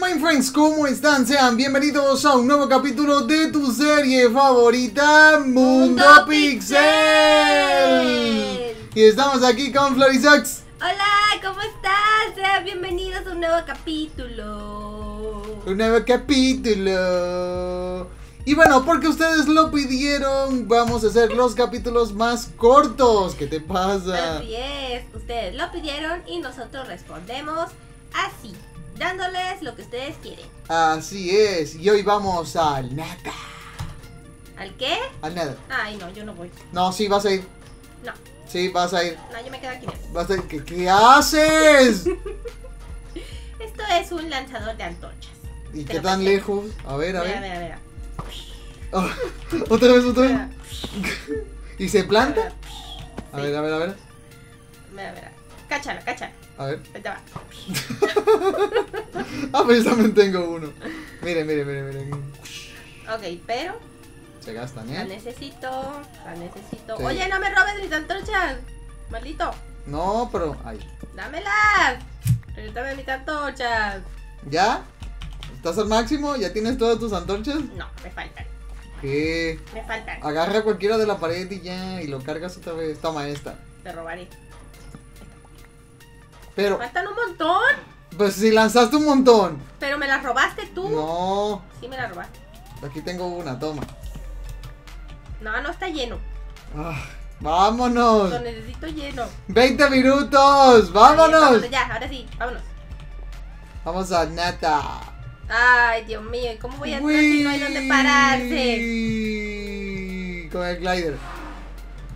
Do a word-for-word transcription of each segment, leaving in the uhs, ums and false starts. Minefriends, ¿cómo están? Sean bienvenidos a un nuevo capítulo de tu serie favorita, Mundo Pixel. Y estamos aquí con Florixox. Hola, ¿cómo estás? Sean bienvenidos a un nuevo capítulo. Un nuevo capítulo. Y bueno, porque ustedes lo pidieron, vamos a hacer los capítulos más cortos. ¿Qué te pasa? Así es, ustedes lo pidieron y nosotros respondemos así, dándoles lo que ustedes quieren. Así es, y hoy vamos al Nether. ¿Al qué? Al Nether. Ay no, yo no voy. No, sí, vas a ir. No. Sí, vas a ir. No, yo me quedo aquí. Vas a ir. ¿Qué, qué haces? Esto es un lanzador de antorchas. ¿Y qué tan lejos? A ver, a ver. A ver, a ver, a ver. Oh, otra vez, otra vez. ¿Y se planta? A ver, a ver, a ver. A ver, a ver. Cáchalo, cáchalo. A ver. Ahí te va. Ah, pero yo también tengo uno. Miren, miren, miren, miren. Ok, pero. Se gastan, ¿eh? La necesito, la necesito. Sí. Oye, no me robes mis antorchas, maldito. No, pero. Ay. ¡Dámelas! Regálame mis antorchas. ¿Ya? ¿Estás al máximo? ¿Ya tienes todas tus antorchas? No, me faltan. ¿Qué? Me faltan. Agarra cualquiera de la pared y ya, y lo cargas otra vez. Toma esta. Te robaré. Pero... ¿Me faltan un montón? Pues si lanzaste un montón. Pero me las robaste tú. No. Sí me las robaste. Aquí tengo una, toma. No, no está lleno. Ah, vámonos. Lo necesito lleno. veinte minutos, vámonos. Ay, vámonos. Ya, ahora sí, vámonos. Vamos a Nata. Ay, Dios mío, ¿y cómo voy a entrar si no hay dónde pararse? Con el glider.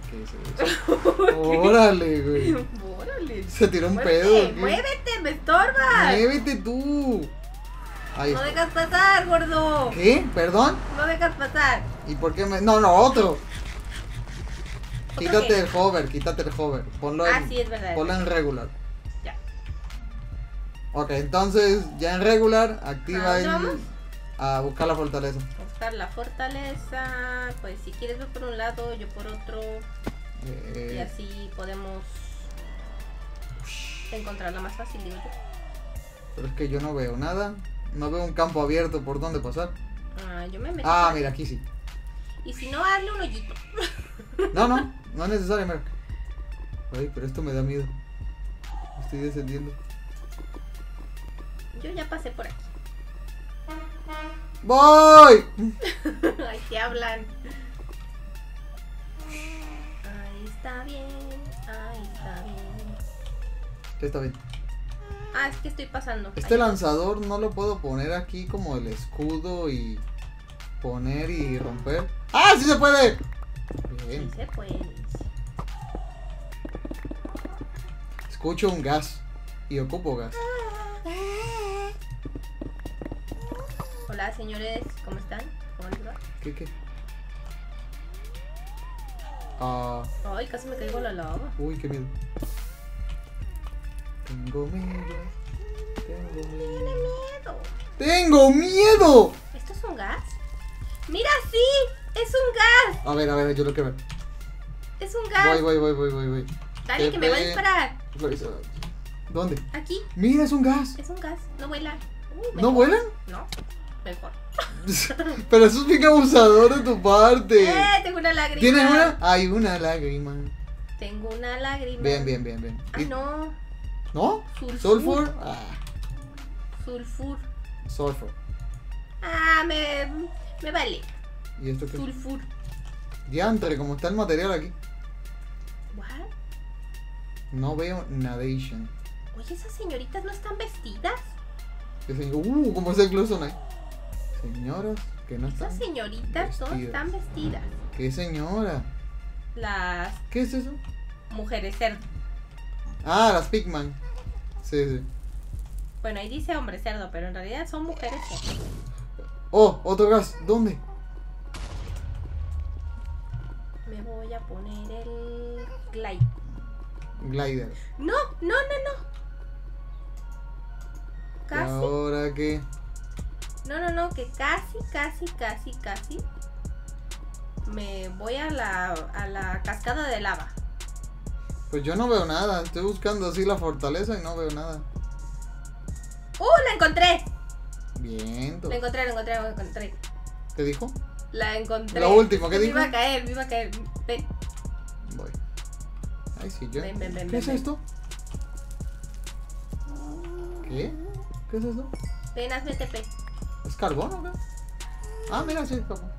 ¿Qué es eso? Órale, güey. Órale. Se tiró un muévete, pedo. ¿Qué? Muévete, me estorbas. Muévete tú. Ahí no está. Dejas pasar, gordo. ¿Qué? ¿Perdón? No dejas pasar. ¿Y por qué me...? No, no, otro. ¿Otro quítate qué? El hover, quítate el hover. Ponlo, ah, en, sí, es verdad, ponlo es verdad. En regular. Ok, entonces, ya en regular, activa el... a buscar la fortaleza. Buscar la fortaleza, pues si quieres ver por un lado, yo por otro. Eh... Y así podemos encontrarla más fácil, digo yo. Pero es que yo no veo nada, no veo un campo abierto por donde pasar. Ah, yo me meto. Ah, mira, aquí sí. Y si no, hazle un hoyito. No, no, no es necesario, mira. Ay, pero esto me da miedo. Estoy descendiendo. Yo ya pasé por aquí. ¡Voy! Ay, te hablan. Ahí está bien, ahí está bien. ¿Qué está bien? Ah, es que estoy pasando. Este ahí lanzador está. No lo puedo poner aquí como el escudo y poner y romper. ¡Ah, sí se puede! Bien. Sí se puede. Escucho un gas y ocupo gas. Hola señores, ¿cómo están? ¿Cómo les va? ¿Qué, qué? Ah. Ay, casi me caigo a la lava. Uy, qué miedo. Tengo miedo. Tengo miedo. ¡Tengo miedo! ¿Esto es un gas? ¡Mira, sí! ¡Es un gas! A ver, a ver, yo lo que veo. ¡Es un gas! Voy, voy, voy, voy, voy, voy. Dale, que me va a disparar. ¿Dónde? Aquí. Mira, es un gas. Es un gas, no vuela. Uh, ¿No vuelan? No. Mejor. Pero eso es bien abusador de tu parte. Eh, tengo una lágrima. ¿Tienes una? Hay una lágrima. Tengo una lágrima. Bien, bien, bien, bien. Ah, no. ¿No? Sulfur. Sulfur. Ah. Sulfur. Sulfur. Ah, me, me vale. ¿Y esto qué? Sulfur. Diantre, como está el material aquí. ¿What? No veo nadation. Oye, esas señoritas no están vestidas. Uh, como es el incluso no hay. Señoras que no están. Esas señoritas no están vestidas. ¿Qué señora? Las... ¿Qué es eso? Mujeres cerdo. Ah, las Pigman. Sí, sí. Bueno, ahí dice hombre cerdo, pero en realidad son mujeres cerdo. Oh, otro gas. ¿Dónde? Me voy a poner el... Glide. Glider. No, no, no, no. Casi. ¿Ahora qué? No, no, no, que casi, casi, casi, casi me voy a la, a la cascada de lava. Pues yo no veo nada, estoy buscando así la fortaleza y no veo nada. ¡Uh, la encontré! Bien. Tú. La encontré, la encontré, la encontré. ¿Qué dijo? La encontré. Lo último, ¿qué dijo? Me iba a caer, me iba a caer. Ven. Voy. Ay, sí, yo. Ven, ven, ven. ¿Qué es esto? ¿Qué? ¿Qué es esto? Ven, hazme T P. ¿Es carbón o qué? Ah, mira, sí, es carbón.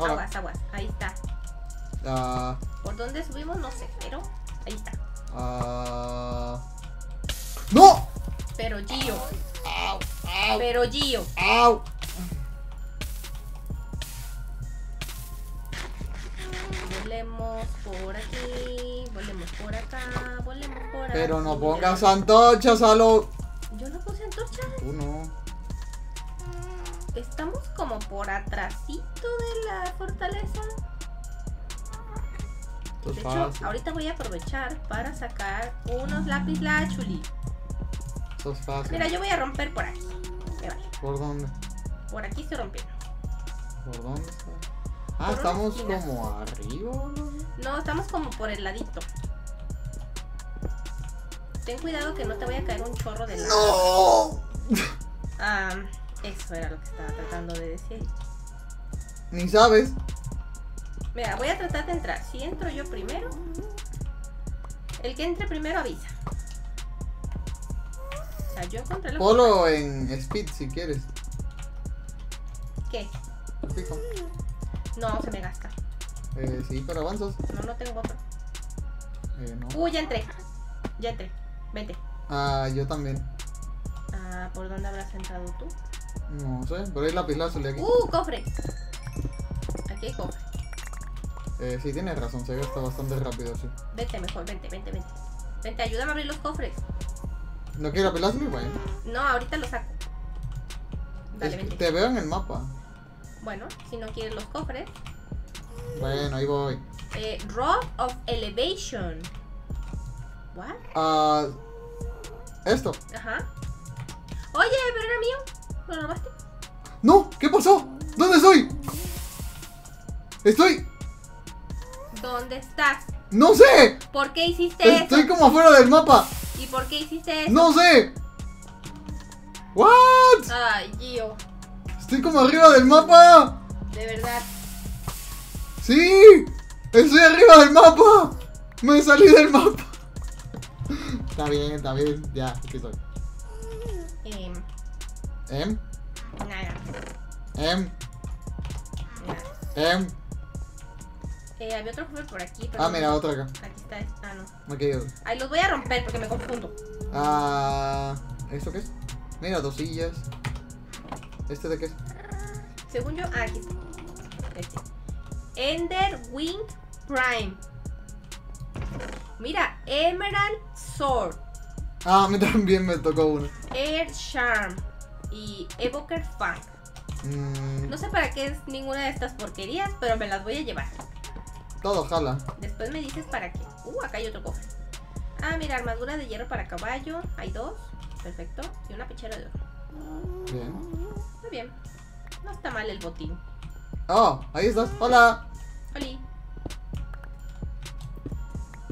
Aguas, aguas. Ahí está. Ah. Uh... ¿Por dónde subimos? No sé, pero ahí está. Ah. Uh... ¡No! Pero Gio. Au, au, pero Gio. Au. Volemos por aquí, volemos por acá, volemos por acá. Pero no pongas antorchas, Alo. Yo no puse antorchas. Tú no. Estamos como por atrasito de la fortaleza. Esto es de fácil. Hecho, ahorita voy a aprovechar para sacar unos lápiz lazuli. Esto es fácil. Mira, yo voy a romper por aquí. Me vale. ¿Por dónde? Por aquí se rompieron. ¿Por dónde está? Ah, estamos como arriba. No, estamos como por el ladito. Ten cuidado que no te voy a caer un chorro de lado. ¡No! Ah, eso era lo que estaba tratando de decir. Ni sabes. Mira, voy a tratar de entrar. Si entro yo primero, el que entre primero avisa. O sea, yo encontré lo que... Polo en speed si quieres. ¿Qué? Pico. No, se me gasta. Eh, sí, pero avanzas. No, no tengo otro. Eh, no. Uh, ya entré. Ya entré. Vete. Ah, yo también. Ah, ¿por dónde habrás entrado tú? No sé, por ahí lapislázuli aquí. Uh, cofre. Aquí hay cofre. Eh, sí, tienes razón, se gasta bastante rápido, sí. Vete mejor, vente, vente, vente. Vente, ayúdame a abrir los cofres. ¿No quieres lapislázuli? Bueno. No, ahorita lo saco. Dale, es, vente. Te veo en el mapa. Bueno, si no quieres los cofres. Bueno, ahí voy. Eh, Rock of Elevation. ¿What? Ah, uh, esto. Ajá. Oye, pero era mío. ¿Lo robaste? No, ¿qué pasó? ¿Dónde estoy? Estoy. ¿Dónde estás? No sé. ¿Por qué hiciste estoy eso? Estoy como afuera del mapa. ¿Y por qué hiciste eso? No sé. What? Ay, Gio. Estoy como arriba del mapa. De verdad. Sí. Estoy arriba del mapa. Me salí del mapa. Está bien, está bien. Ya, aquí estoy. Em. Em. Nada. Em. Nada. Em. Eh, había otro cofre por aquí. Pero ah, mira, otro acá. Aquí está. Ah, no. Aquí hay otro. Ay, los voy a romper porque me confundo. Ah. ¿Esto qué es? Mira, dos sillas. ¿Este de qué es? Según yo, ah, aquí está. Este. Ender Wing Prime. Mira, Emerald Sword. Ah, a mí también me tocó uno. Air Charm y Evoker Fang. Mm. No sé para qué es ninguna de estas porquerías, pero me las voy a llevar. Todo jala. Después me dices para qué. Uh, acá hay otro cofre. Ah, mira, armadura de hierro para caballo. Hay dos. Perfecto. Y una pechera de oro. Bien. Muy bien. No está mal el botín. Oh, ahí estás. Hola. Hola.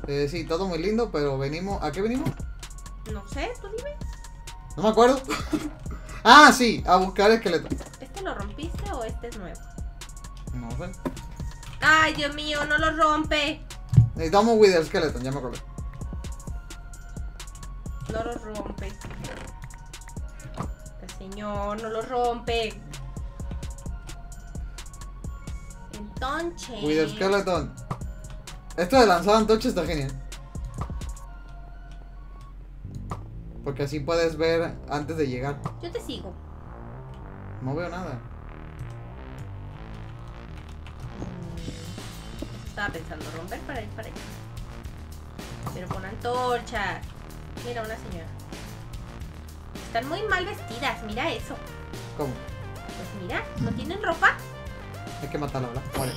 Eh, sí, todo muy lindo, pero venimos... ¿A qué venimos? No sé, tú dime. No me acuerdo. Ah, sí, a buscar esqueleto. ¿Este lo rompiste o este es nuevo? No sé. Ay, Dios mío, no lo rompe. Necesitamos Wither Skeleton, ya me acordé. No lo rompe. Señor, no lo rompe. Entonces Wither Skeleton. Esto de lanzar antorchas está genial, porque así puedes ver antes de llegar. Yo te sigo. No veo nada. Estaba pensando romper para ir para allá, pero con antorchas. Mira, una señora. Están muy mal vestidas, mira eso. ¿Cómo? Pues mira, ¿no tienen ropa? Hay que matarla, ¿verdad? Vale.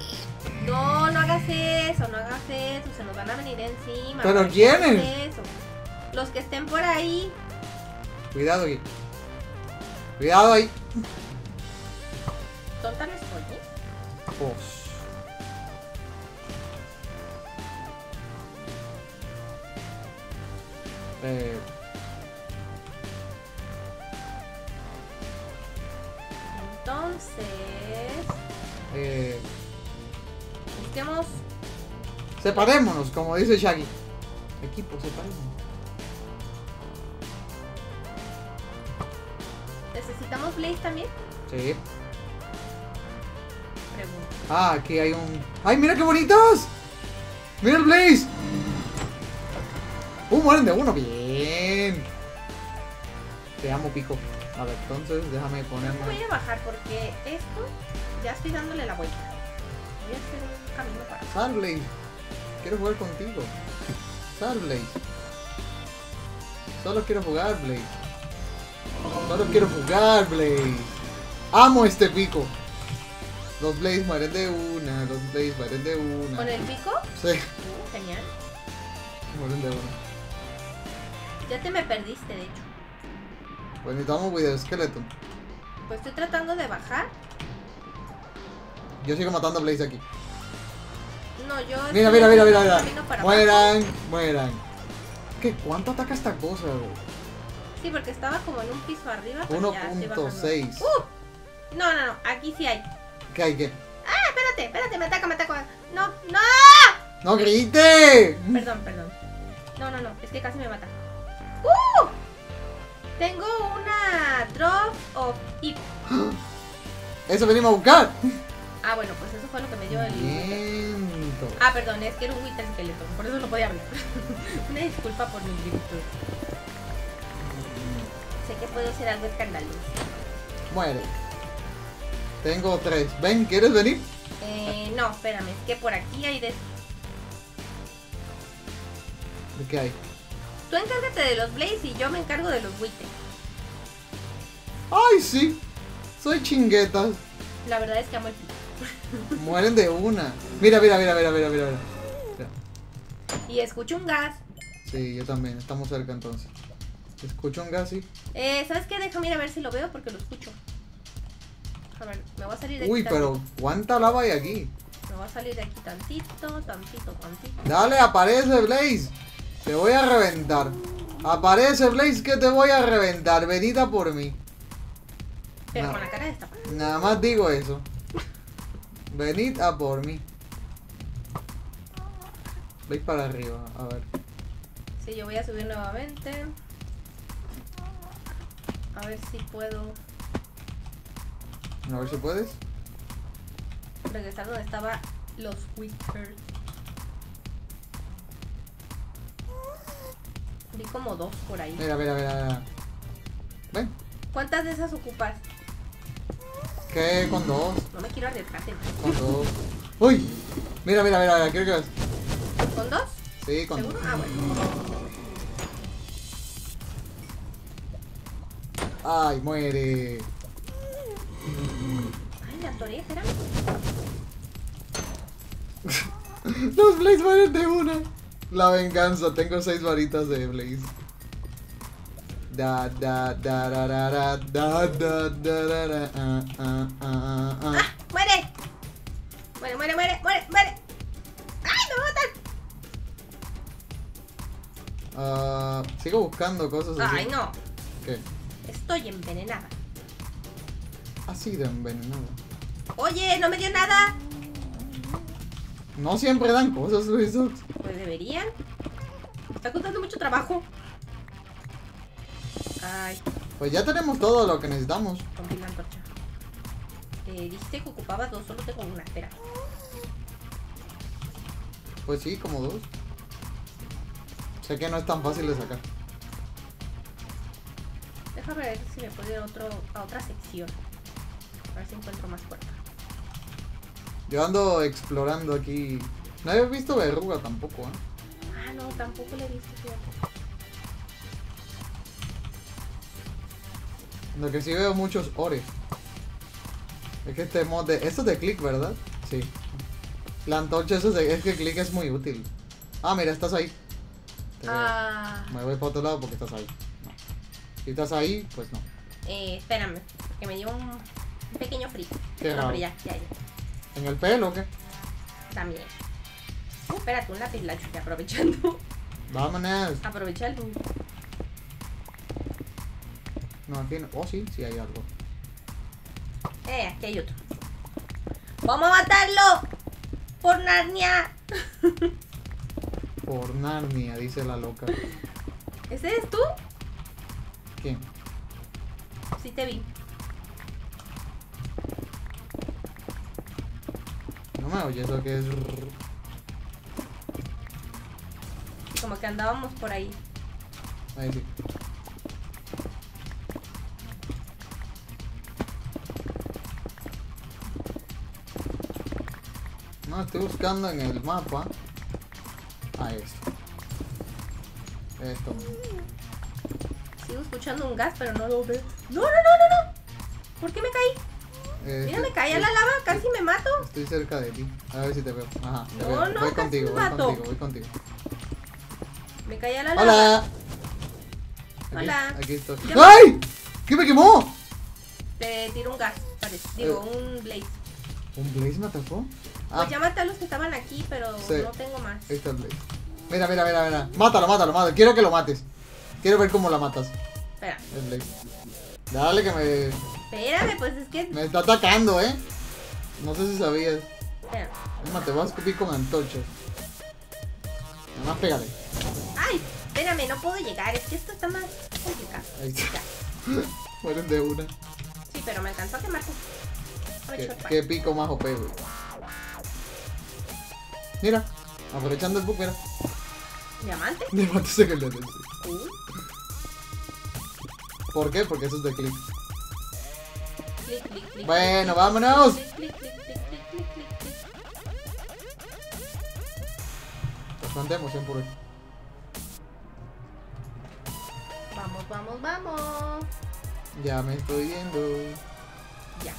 No, no hagas eso, no hagas eso, se nos van a venir encima. ¿Pero no quiénes? Eso. Los que estén por ahí. Cuidado ahí. Cuidado ahí. ¿Tonta no estoy, eh? Pues... Eh... Entonces... Eh... busquemos... Separémonos, como dice Shaggy. Equipo, separémonos. ¿Necesitamos Blaze también? Sí. Pregunta. Ah, aquí hay un... ¡Ay, mira qué bonitos! ¡Mira el Blaze! ¡Uh, mueren de uno! ¡Bien! Te amo, Pico. A ver, entonces déjame ponerme... Voy a bajar porque esto... ya estoy dándole la vuelta. Voy a hacer un camino para... ¡Sal, Blaze! Quiero jugar contigo. ¡Sal, Blaze! Solo quiero jugar, Blaze. Solo quiero jugar, Blaze. Amo este Pico. Los Blaze mueren de una, los Blaze mueren de una. ¿Con el Pico? Sí. Uh, genial. Mueren de una. Ya te me perdiste, de hecho. Pues necesitamos Wither Skeleton. Pues estoy tratando de bajar. Yo sigo matando a Blaze aquí. No, yo... Mira, mira, mira, mira, mira. Mueran, abajo. Mueran. ¿Qué? ¿Cuánto ataca esta cosa, bro? Sí, porque estaba como en un piso arriba. uno punto seis. ¡Uh! No, no, no, aquí sí hay. ¿Qué hay qué? ¡Ah, espérate, espérate! Me ataca, me ataca. ¡No, no! ¡No grite! Perdón, perdón. No, no, no, es que casi me mata. ¡Uh! Tengo una Drop of Hip. ¡Eso venimos a buscar! Ah, bueno, pues eso fue lo que me dio el... Miento. Ah, perdón, es que era un Wither Skeleton. Por eso no podía hablar. Una disculpa por mi grito. Sé que puedo hacer algo escandaloso. Muere. Tengo tres. Ven, ¿quieres venir? Eh, no, espérame. Es que por aquí hay de... ¿De qué hay? Tú encárgate de los Blaze y yo me encargo de los Wither. ¡Ay, sí! Soy chinguetas. La verdad es que amo el pico. Mueren de una. Mira, mira, mira, mira, mira, mira. Y escucho un gas. Sí, yo también. Estamos cerca entonces. Escucho un gas, sí. Eh, ¿sabes qué? Déjame ir a ver si lo veo porque lo escucho. A ver, me voy a salir de aquí. Uy, pero ¿cuánta lava hay aquí? Me voy a salir de aquí tantito, tantito, tantito. Dale, aparece Blaze. Te voy a reventar. Aparece Blaze que te voy a reventar. Venida por mí. Pero con la cara de esta. Nada más digo eso. Venid a por mí. Veis para arriba, a ver. Sí, yo voy a subir nuevamente. A ver si puedo. A ver si puedes. Regresar donde estaban los Wither. Vi como dos por ahí. Mira, mira, mira. Ven. ¿Cuántas de esas ocupas? ¿Qué? Con dos. No me quiero arriesgarte. Con dos. ¡Uy! Mira, mira, mira, mira. Quiero que veas. ¿Con dos? Sí, con dos. Ah, bueno. Ay, muere. Ay, la torre, espera. Los Blaze mueren de una. La venganza, tengo seis varitas de Blaze. Da da da da da da da da da da. Ah, ah, ah, ah. ¡Ah! ¡Muere! Muere, muere, muere, muere, muere. ¡Ay, me matan! Uh, sigo buscando cosas así. Ay, no. ¿Qué? Estoy envenenada. Ha sido envenenada. Oye, no me dio nada. No siempre dan cosas, Florixox. Pues deberían. Está costando mucho trabajo. Ay. Pues ya tenemos todo lo que necesitamos. Rompí la antorcha. Eh, dijiste que ocupaba dos, solo tengo una. Espera. Pues sí, como dos. Sé que no es tan fácil de sacar. A ver si me puedo ir a, otro, a otra sección. A ver si encuentro más puertas. Yo ando explorando aquí. No he visto verruga tampoco, ¿eh? Ah, no, tampoco la he visto, fíjate. Lo que sí veo muchos ores. Es que este mod de... Esto es de click, ¿verdad? Sí. La antorcha eso es, de... es que click es muy útil. Ah, mira, estás ahí. Te... Ah. Me voy para otro lado porque estás ahí. Si estás ahí, pues no. Eh, espérame, que me llevo un, un pequeño frío. Qué raro. Ya, ya, ya. ¿En el pelo o qué? También. Oh, espérate, un lápiz lacho, aprovechando. Vámonos. Aprovecha el... No, aquí no. Oh, sí, sí hay algo. Eh, aquí hay otro. ¡Vamos a matarlo! ¡Por Narnia! Por Narnia, dice la loca. ¿Ese eres tú? ¿Quién? Sí te vi. No me oyes lo que es. Como que andábamos por ahí. Ahí sí. No, estoy buscando en el mapa. Ahí está. Esto. Sigo escuchando un gas, pero no lo veo. ¡No, no, no, no, no! ¿Por qué me caí? Eh, Mira, me caí a la lava, casi me mato. Estoy cerca de ti. A ver si te veo. Ajá. Te no, veo. no, voy casi contigo, me voy mato. contigo, voy contigo. Me caí a la lava. ¡Hola! Aquí, Hola. Aquí estoy. ¡Ay! ¿Qué me quemó? Te tiró un gas, parece. Digo, eh. un blaze. ¿Un blaze me atacó? Ah. Pues ya maté a los que estaban aquí, pero sí. no tengo más. Ahí está el blaze. Mira, mira, mira, mira. Mátalo, mátalo, mátalo. Quiero que lo mates. Quiero ver cómo la matas. Espera. El blaze. Dale que me... Espérame, pues es que... Me está atacando, eh. No sé si sabías. Espera. Mira, te voy a escupir con antorchas. Nada más pégale. Ay, espérame, no puedo llegar, es que esto está más complicado. Ahí está. Mueren de una. Sí, pero me alcanzó a quemar. Qué, qué pico más O P, güey. Mira, aprovechando el book, mira. ¿Diamante? Diamante se cayó. ¿Por qué? Porque eso es de click. Clic, clic, clic. Bueno, clic, vámonos. Clic, clic, clic, clic, clic, clic. Bastante emoción por hoy. Vamos, vamos, vamos. Ya me estoy yendo. Ya.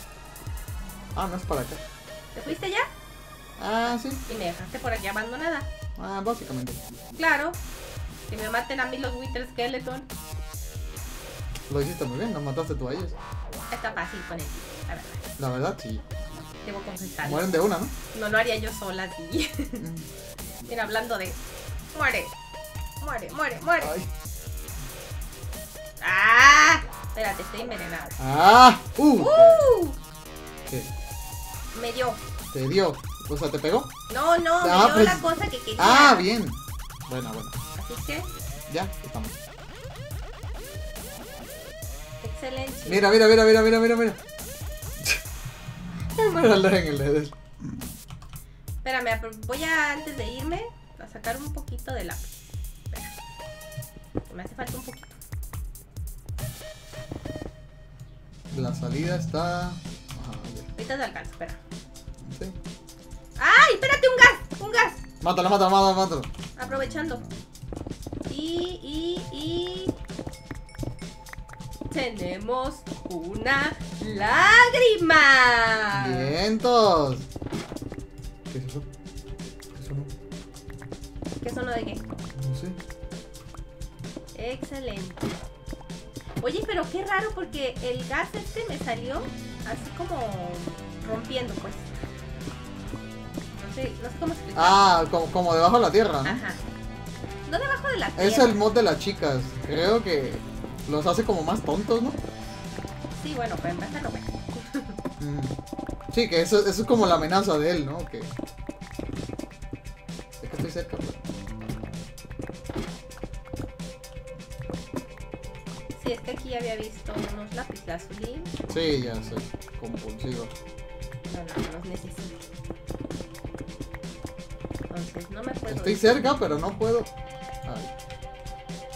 Ah, no es para acá. ¿Te fuiste ya? Ah, sí. Y me dejaste por aquí abandonada. Ah, básicamente. Claro. Que me maten a mí los Wither Skeleton. Lo hiciste muy bien, nos mataste tú a ellos. Está fácil con ellos, la verdad. La verdad, sí. Debo confesar. Mueren de una, ¿no? No lo haría yo sola, sí. Mira, hablando de... Muere. Muere, muere, muere. Ay. ¡Ah! Espérate, estoy envenenada. ¡Ah! ¡Uh! ¡Uh! ¿Qué? Me dio. ¿Te dio? O sea, ¿te pegó? No, no, ah, me dio pues... la cosa que quería. ¡Ah, bien! Bueno, bueno. ¿Así que? Ya, estamos. Excelente. Mira, mira, mira, mira, mira, mira, mira. en el Nether. Espérame, voy a, antes de irme, a sacar un poquito de lápiz. Espera. Me hace falta un poquito. La salida está... Ahorita te alcanzo, espera. Sí. ¡Ay! ¡Espérate! ¡Un gas! ¡Un gas! Mátalo, mátalo, mátalo, mátalo. Aprovechando. Y, y, y... Tenemos una lágrima. ¡Vientos! ¿Qué es eso? ¿Qué sonó? ¿Qué sonó de qué? No sé. Excelente. Oye, pero qué raro porque el gas este me salió así como rompiendo, pues. No sé, no sé cómo explicarlo. Ah, como, como debajo de la tierra, ¿no? Ajá. No debajo de la tierra. Es el mod de las chicas. Creo que los hace como más tontos, ¿no? Sí, bueno, pero en vez de romper. Sí, que eso, eso es como la amenaza de él, ¿no? Que... Es que estoy cerca, pero... Sí, es que aquí había visto unos lapislazuli. Sí, ya soy compulsivo. No, no, los necesito. Entonces no me puedo. Estoy ir. cerca, pero no puedo. Ay.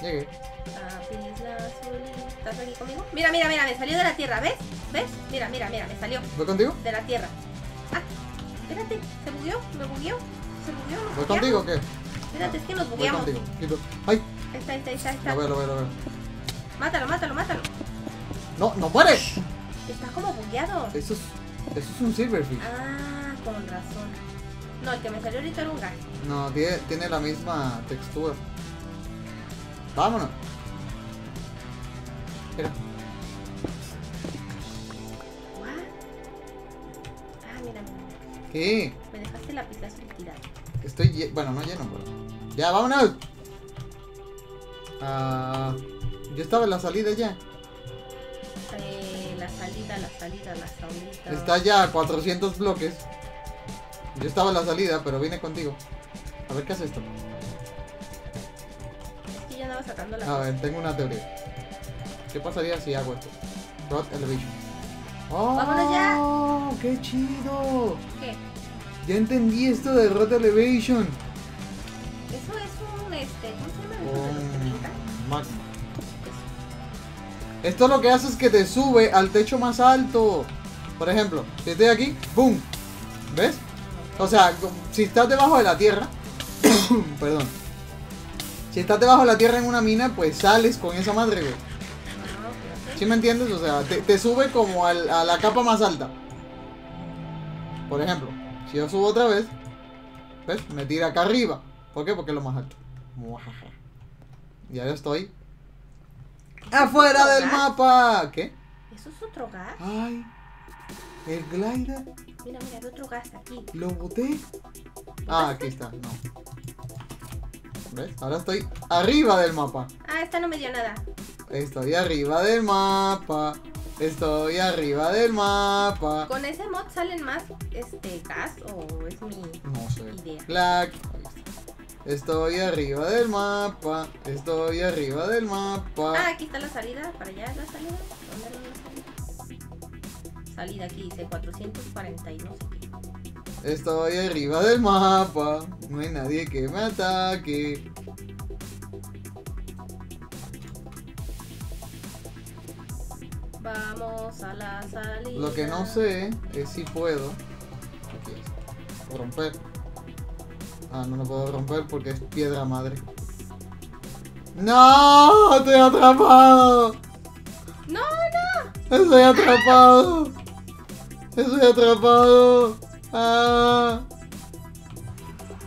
Llegué. Lapislazuli. ¿Estás aquí conmigo? Mira, mira, mira, me salió de la tierra, ¿ves? ¿Ves? Mira, mira, mira, me salió. ¿Voy contigo? De la tierra. Ah, espérate, se bugueó, me bugueó. Se bugueó, ¿no? ¿Voy contigo o qué? Espérate, ah, es que nos bugueamos. Voy contigo. Ay. Está, está, está, está. A ver, a ver, a ver. Mátalo, mátalo, mátalo. No, no mueres. Estás como bugueado. Eso es, eso es un silverfish. Ah, con razón. No, el que me salió ahorita era un gas. No, tiene, tiene la misma textura. Vámonos. Mira. ¿What? Ah, mira. ¿Qué? Me dejaste la pizza tirada. Estoy, bueno, no lleno, pero... Ya, vámonos. Ah... Yo estaba en la salida ya. Eh, la salida, la salida, la salida. Está ya a cuatrocientos bloques. Yo estaba a la salida, pero vine contigo. A ver, ¿qué hace esto? Es que ya andaba sacando la... A ver, tengo una teoría. ¿Qué pasaría si hago esto? Rock Elevation. ¡Oh! ¡Vámonos ya! ¡Qué chido! ¿Qué? Ya entendí esto de Rock Elevation. Eso es un... este, ¿cómo se llama? Oh, Max. Esto lo que hace es que te sube al techo más alto. Por ejemplo, si estoy aquí, ¡boom! ¿Ves? O sea, si estás debajo de la tierra, perdón, si estás debajo de la tierra en una mina, pues sales con esa madre, güey. ¿Sí me entiendes? O sea, te, te sube como al, a la capa más alta. Por ejemplo, si yo subo otra vez, ¿ves? Me tira acá arriba. ¿Por qué? Porque es lo más alto. Ya yo estoy afuera del mapa. ¿Qué? ¿Eso es otro gas? Ay, el glider. Mira, mira, hay otro gas aquí. ¿Lo boté? Ah, aquí está, no. ¿Ves? Ahora estoy arriba del mapa. Ah, esta no me dio nada. Estoy arriba del mapa. Estoy arriba del mapa. ¿Con ese mod salen más este gas o es mi no sé. idea? La... Estoy arriba del mapa. Estoy arriba del mapa. Ah, aquí está la salida. Para allá es la salida. ¿Dónde era la salida? Salida aquí, dice cuatrocientos cuarenta y no sé qué. Estoy arriba del mapa. No hay nadie que me ataque. Vamos a la salida. Lo que no sé es si puedo okay. romper. Ah, no lo puedo romper porque es piedra madre. ¡No! ¡Estoy atrapado! ¡No, no! ¡Estoy atrapado! ¡Estoy atrapado! ¡Ah!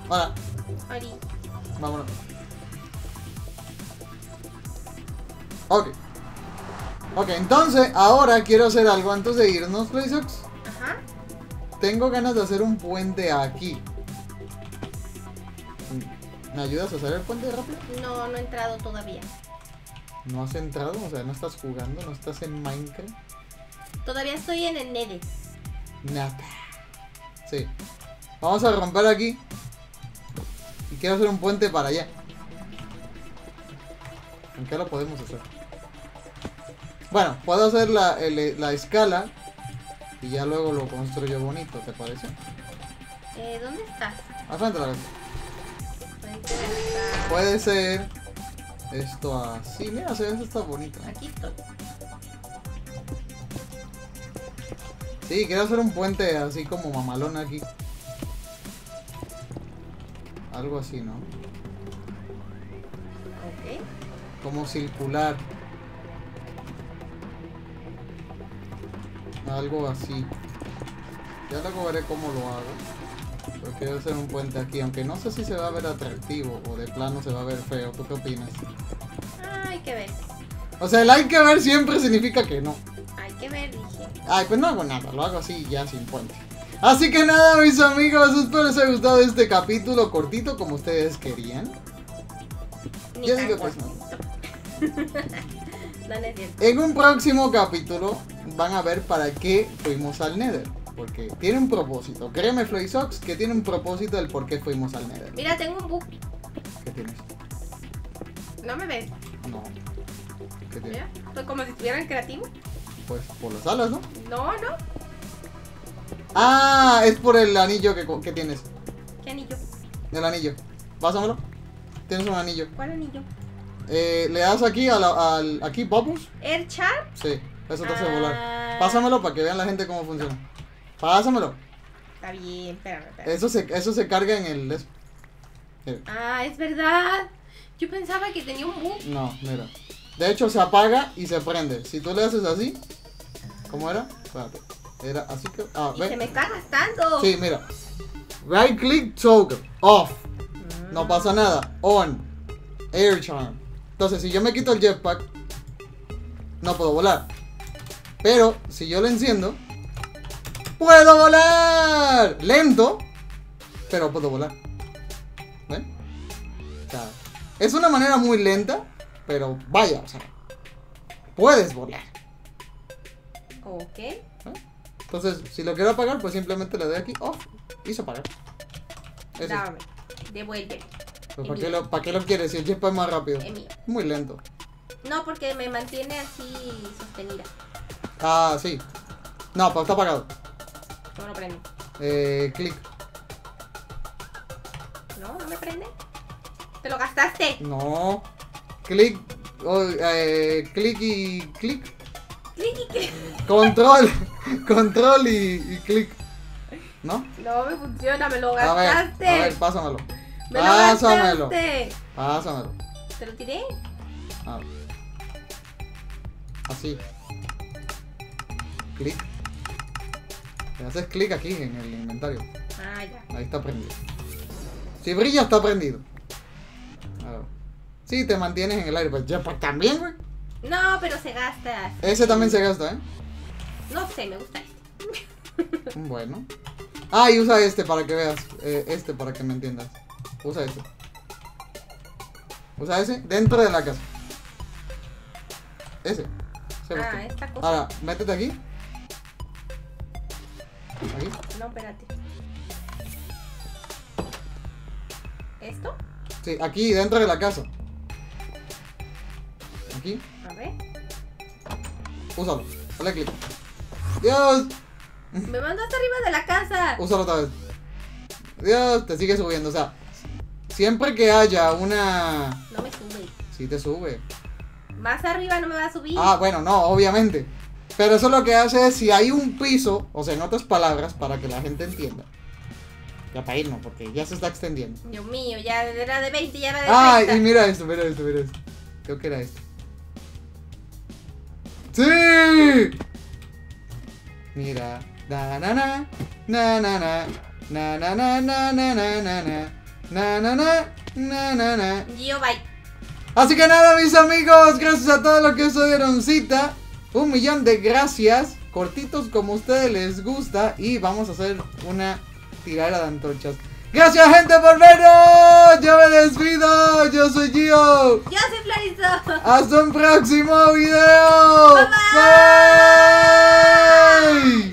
Hola. Ari. Vámonos. Ok. Ok, entonces, ahora quiero hacer algo antes de irnos, Florixox. Ajá. Tengo ganas de hacer un puente aquí. ¿Me ayudas a hacer el puente rápido? No, no he entrado todavía. ¿No has entrado? O sea, ¿no estás jugando? ¿No estás en Minecraft? Todavía estoy en el Nether. Nada. Sí. Vamos a romper aquí. Y quiero hacer un puente para allá. ¿En qué lo podemos hacer? Bueno, puedo hacer la, el, la escala y ya luego lo construyo bonito, ¿te parece? Eh, ¿dónde estás? Al frente de la casa. Puede ser esto así. Mira, se ve, está bonito. Aquí estoy. Sí, quiero hacer un puente así como mamalón aquí. Algo así, ¿no? Ok. Como circular. Algo así. Ya luego veré cómo lo hago. Pero quiero hacer un puente aquí, aunque no sé si se va a ver atractivo o de plano se va a ver feo. ¿Tú qué opinas? Ah, hay que ver. O sea, el hay que ver siempre significa que no. Hay que ver, dije. Ay, pues no hago nada, lo hago así ya sin puente. Así que nada, mis amigos, espero les haya gustado este capítulo cortito como ustedes querían. Ni Yo digo pues no. No les digo. En un próximo capítulo van a ver para qué fuimos al Nether. Porque tiene un propósito. Créeme, Florixox, que tiene un propósito del por qué fuimos al Nether. Mira, tengo un bug. ¿Qué tienes? ¿No me ves? No. ¿Qué tienes? Mira, pues como si estuvieran creativos. Pues por las alas, ¿no? No, no. Ah, es por el anillo que, que tienes. ¿Qué anillo? El anillo. Pásamelo. Tienes un anillo. ¿Cuál anillo? Eh, le das aquí a la, al... Aquí, Popus. ¿Air Charm? Sí, eso te ah. hace volar. Pásamelo para que vean la gente cómo funciona. Pásamelo. Está bien, espérame, espérame. Eso se, eso se carga en el... Es... Ah, es verdad. Yo pensaba que tenía un bug. No, mira. De hecho, se apaga y se prende. Si tú le haces así... ¿Cómo era? Espérate. Era así que... Ah, y ve. Se me está gastando. Sí, mira. Right click, toggle. Off. Mm. No pasa nada. On. Air Charm. Entonces, si yo me quito el jetpack, no puedo volar. Pero, si yo lo enciendo... ¡Puedo volar! Lento, pero puedo volar. ¿Ven? O sea, es una manera muy lenta, pero vaya, o sea, puedes volar. Ok. ¿Eh? Entonces, si lo quiero apagar, pues simplemente le doy aquí off y se apaga. Eso. Dame, devuelve. Pues ¿para qué, lo, ¿Para qué lo quieres? Si el chispa es más rápido. Es mío. Muy lento. No, porque me mantiene así sostenida. Ah, sí. No, pero está apagado. ¿Cómo lo prende? Eh, clic. No, no me prende. ¿Te lo gastaste? No. Clic. Oh, eh, clic y clic. Clic y clic. Control. Control y, y clic. ¿No? No me funciona, me lo gastaste. A ver, a ver, pásamelo. Me lo pásamelo. Gastaste. Pásamelo. ¿Te lo tiré? A ver. Así. Clic. Le haces clic aquí en el inventario. Ah, ya. Ahí está prendido. Si brilla, está prendido. Si sí, te mantienes en el aire, pues ya pues también, güey. No, pero se gasta. Ese también se gasta, ¿eh? No sé, me gusta este. Bueno. Ah, y usa este para que veas. Eh, este para que me entiendas. Usa este. Usa ese dentro de la casa. Ese. Ah, esta cosa. Ahora, métete aquí. Aquí. No, espérate. ¿Esto? Sí, aquí, dentro de la casa. Aquí. A ver. Úsalo. Dale clic. ¡Dios! Me mando hasta arriba de la casa. Úsalo otra vez. ¡Dios! Te sigue subiendo. O sea, siempre que haya una... No me sube. Sí te sube. Más arriba no me va a subir. Ah, bueno, no, obviamente. Pero eso lo que hace es si hay un piso, o sea, en otras palabras, para que la gente entienda. Ya para irnos, porque ya se está extendiendo. Dios mío, ya era de veinte, ya era de treinta. Ay, ah, y mira esto, mira esto, mira esto. Creo que era esto. ¡Sí! Mira. Na na na na na na na na na na na na na na na na na na. GioYT. Así que nada, mis amigos, gracias a todos los que se dieron cita. Un millón de gracias. Cortitos como a ustedes les gusta. Y vamos a hacer una tirada de antorchas. Gracias, gente, por vernos. Yo me despido. Yo soy Gio. Yo soy Florixox. Hasta un próximo video. Bye bye. Bye.